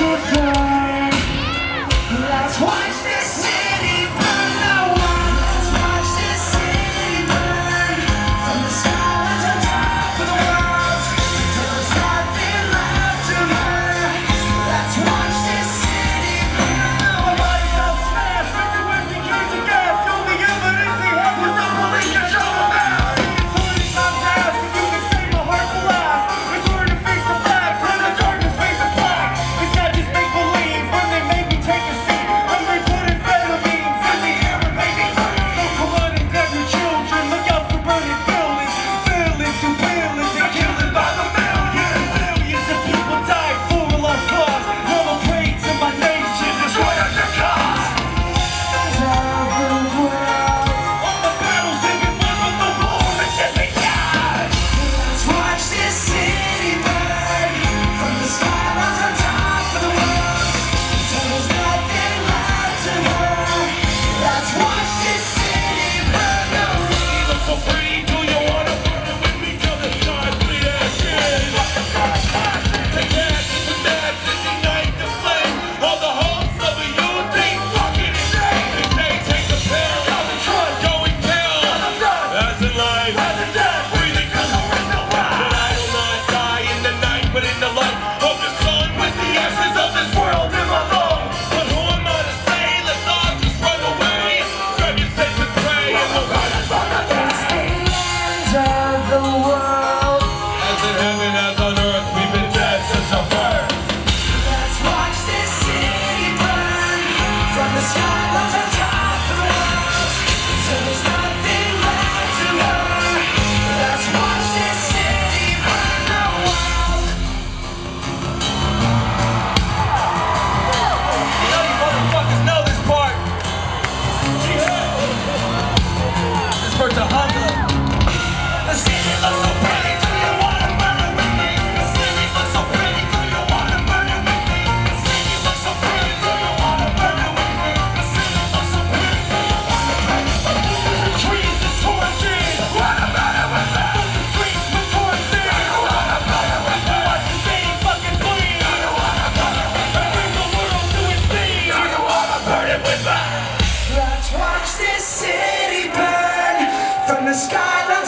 to burn. Let's watch this city burn. The world, let's watch this city burn. From the sky to the top of the world, till there's nothing left to burn. Let's watch this city burn. Everybody else smash, everywhere we go to gas. Don't be ever anything happens, don't believe your show about. You can put it on fast, and you can save my heart for last. It's hard to face the black, turn the darkness, face the black. It's not just make believe, but they make me take a seat. And they put amphetamines in the air and make me clean. So come on and grab your children, look out for burning buildings. Villains who villains are killing by the millions. Millions of people die for a lost cause. All the praise of my nation is what I should cause. All the battles they've been won with the war that should be done. Let's watch this city burn. From the sky on the top of the world, till there's nothing left to burn. Let's watch this city burn. The world is so free. Do you wanna burn with me till the stars bleed ashes? The gas is the madness, ignite the flame. All the hopes of a youth think fucking insane. If they take the pill, all the drugs going kill. As in life, as in death, breathing 'cause there is no God. But I will not die in the night, but in the light of the sun, with the ashes of this world in my lungs. But who am I to say? Let's all just run away. Grab your sense and pray. And we'll run as long as we It's the end of the world. As in heaven, as on earth, we've been dead since our birth. Let's watch this city burn. From the sky on the top of the world, till there's nothing left to burn. Let's watch this city burn. The world. You know you motherfuckers know this part. This part's a hundred. The city looks so pretty, do you wanna burn it with me? The city looks so pretty, do you wanna burn it with me? The city looks so pretty, do you wanna burn it with me? The city looks so pretty, do you wanna burn it with me? The trees is torches, wanna burn it with me? The streets with torches, wanna burn it with me? Watch the city fucking bleed, do you wanna burn it with me? Bring the world to its knees, do you wanna burn it with me? Let's watch this city burn. From the skyline